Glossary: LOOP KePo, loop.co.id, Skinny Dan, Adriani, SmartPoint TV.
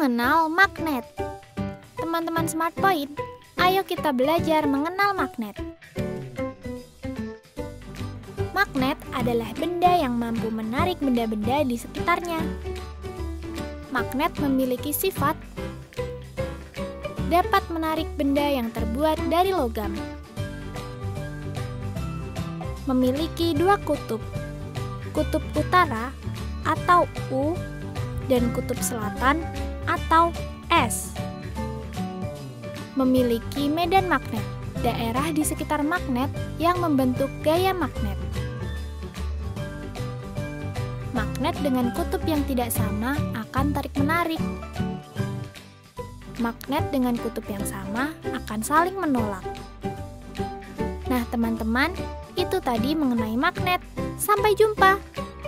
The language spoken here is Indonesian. mengenal magnet. Teman-teman SmartPoint, ayo kita belajar mengenal magnet. Magnet adalah benda yang mampu menarik benda-benda di sekitarnya. Magnet memiliki sifat dapat menarik benda yang terbuat dari logam. Memiliki dua kutub, kutub utara atau U dan kutub selatan atau S. Memiliki medan magnet, daerah di sekitar magnet yang membentuk gaya magnet. Magnet dengan kutub yang tidak sama akan tarik-menarik. Magnet dengan kutub yang sama akan saling menolak. Nah, teman-teman, itu tadi mengenai magnet. Sampai jumpa!